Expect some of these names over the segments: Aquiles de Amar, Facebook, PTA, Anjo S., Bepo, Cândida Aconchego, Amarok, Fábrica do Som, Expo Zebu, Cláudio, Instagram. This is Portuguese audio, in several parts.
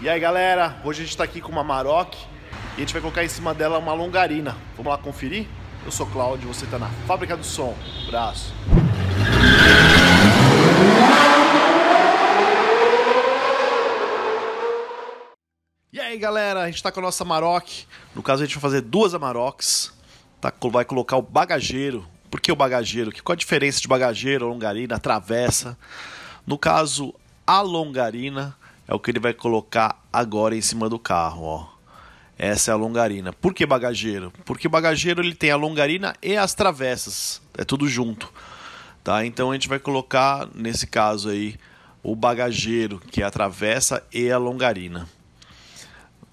E aí galera, hoje a gente tá aqui com uma Amarok e a gente vai colocar em cima dela uma longarina. Vamos lá conferir? Eu sou Cláudio, você tá na Fábrica do Som. Abraço! E aí galera, a gente tá com a nossa Amarok. No caso a gente vai fazer duas Amaroks, tá? Vai colocar o bagageiro. Por que o bagageiro? Qual a diferença de bagageiro, longarina, travessa? No caso, a longarina é o que ele vai colocar agora em cima do carro, ó. Essa é a longarina. Por que bagageiro? Porque bagageiro ele tem a longarina e as travessas, é tudo junto, tá? Então a gente vai colocar, nesse caso aí, o bagageiro, que é a travessa e a longarina.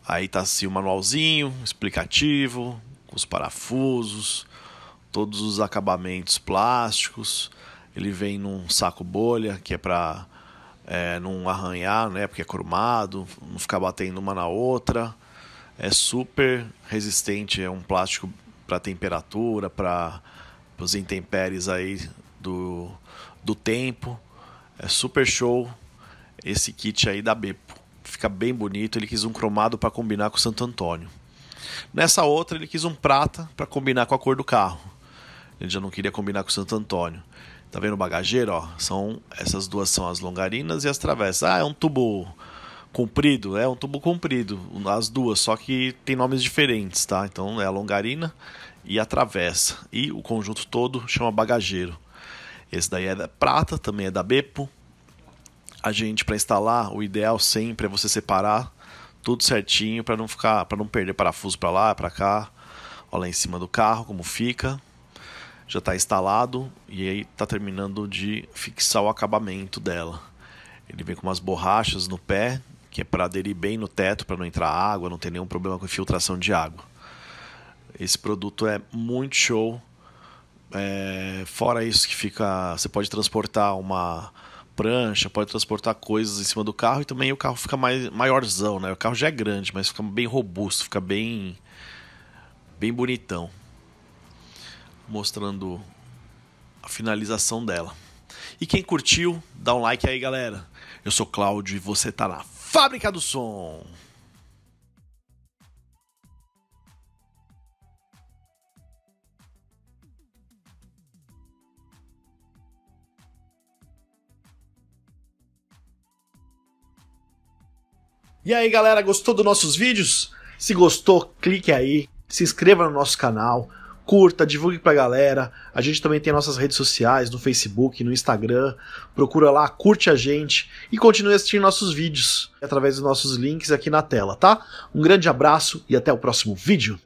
Aí tá assim o manualzinho, explicativo, os parafusos, todos os acabamentos plásticos. Ele vem num saco bolha, que é para não arranhar, né? Porque é cromado, não ficar batendo uma na outra. É super resistente, é um plástico para temperatura, para os intempéries aí do tempo. É super show esse kit aí da Bepo. Fica bem bonito, ele quis um cromado para combinar com o Santo Antônio. Nessa outra ele quis um prata para combinar com a cor do carro. Ele já não queria combinar com o Santo Antônio. Tá vendo o bagageiro, ó? Essas duas são as longarinas e as travessas. Ah, é um tubo comprido? É um tubo comprido, as duas, só que tem nomes diferentes, tá? Então é a longarina e a travessa. E o conjunto todo chama bagageiro. Esse daí é da prata, também é da Bepo. A gente, para instalar, o ideal sempre é você separar tudo certinho para não perder parafuso para lá, para cá. Olha lá em cima do carro como fica. Já está instalado e aí está terminando de fixar o acabamento dela. Ele vem com umas borrachas no pé, que é para aderir bem no teto, para não entrar água, não ter nenhum problema com infiltração de água. Esse produto é muito show. Fora isso que fica, você pode transportar uma prancha, pode transportar coisas em cima do carro e também o carro fica maiorzão, né? O carro já é grande, mas fica bem robusto, fica bem bonitão. Mostrando a finalização dela. E quem curtiu, dá um like aí, galera. Eu sou Cláudio e você tá na Fábrica do Som. E aí, galera, gostou dos nossos vídeos? Se gostou, clique aí, se inscreva no nosso canal. Curta, divulgue pra galera. A gente também tem nossas redes sociais, no Facebook, no Instagram. Procura lá, curte a gente e continue assistindo nossos vídeos através dos nossos links aqui na tela, tá? Um grande abraço e até o próximo vídeo.